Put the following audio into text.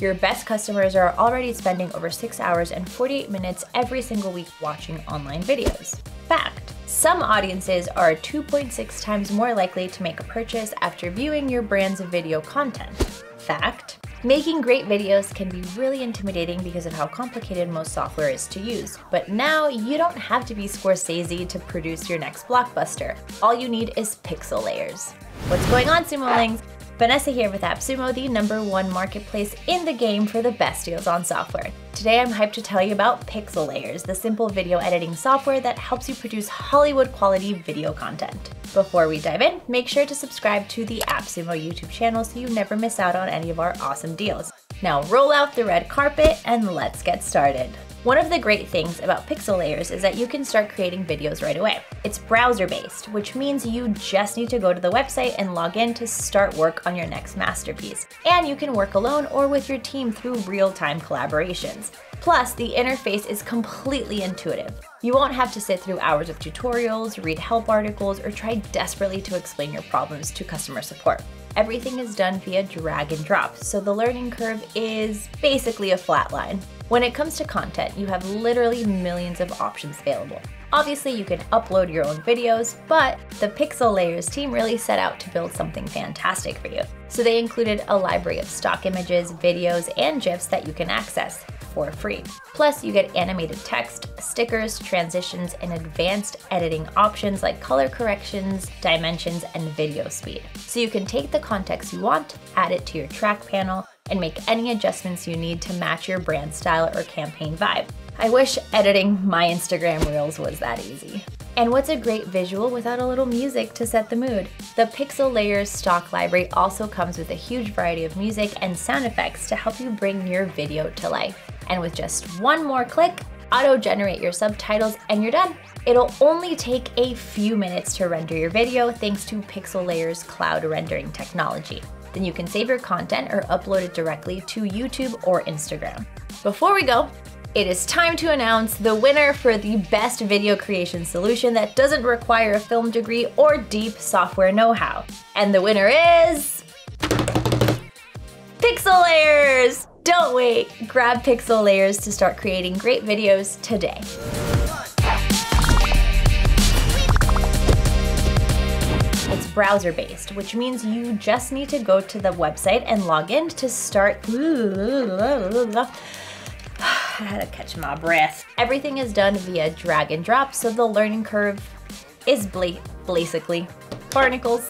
Your best customers are already spending over 6 hours and 48 minutes every single week watching online videos. Fact: some audiences are 2.6 times more likely to make a purchase after viewing your brand's video content. Fact: making great videos can be really intimidating because of how complicated most software is to use. But now you don't have to be Scorsese to produce your next blockbuster. All you need is Pixelayers. What's going on, Sumolings? Vanessa here with AppSumo, the #1 marketplace in the game for the best deals on software. Today I'm hyped to tell you about Pixelayers, the simple video editing software that helps you produce Hollywood quality video content. Before we dive in, make sure to subscribe to the AppSumo YouTube channel so you never miss out on any of our awesome deals. Now roll out the red carpet and let's get started. One of the great things about Pixelayers is that you can start creating videos right away. It's browser-based, which means you just need to go to the website and log in to start work on your next masterpiece. And you can work alone or with your team through real-time collaborations. Plus, the interface is completely intuitive. You won't have to sit through hours of tutorials, read help articles, or try desperately to explain your problems to customer support. Everything is done via drag and drop, so the learning curve is basically a flat line. When it comes to content, you have literally millions of options available. Obviously, you can upload your own videos, but the Pixelayers team really set out to build something fantastic for you. So they included a library of stock images, videos, and GIFs that you can access for free. Plus, you get animated text, stickers, transitions, and advanced editing options like color corrections, dimensions, and video speed. So you can take the context you want, add it to your track panel, and make any adjustments you need to match your brand style or campaign vibe. I wish editing my Instagram Reels was that easy. And what's a great visual without a little music to set the mood? The Pixelayers stock library also comes with a huge variety of music and sound effects to help you bring your video to life. And with just one more click, auto-generate your subtitles and you're done. It'll only take a few minutes to render your video thanks to Pixelayers' cloud rendering technology. Then you can save your content or upload it directly to YouTube or Instagram. Before we go, it is time to announce the winner for the best video creation solution that doesn't require a film degree or deep software know-how. And the winner is Pixelayers! Don't wait, grab Pixelayers to start creating great videos today. It's browser-based, which means you just need to go to the website and log in to start. I had to catch my breath. Everything is done via drag and drop, so the learning curve is basically barnacles.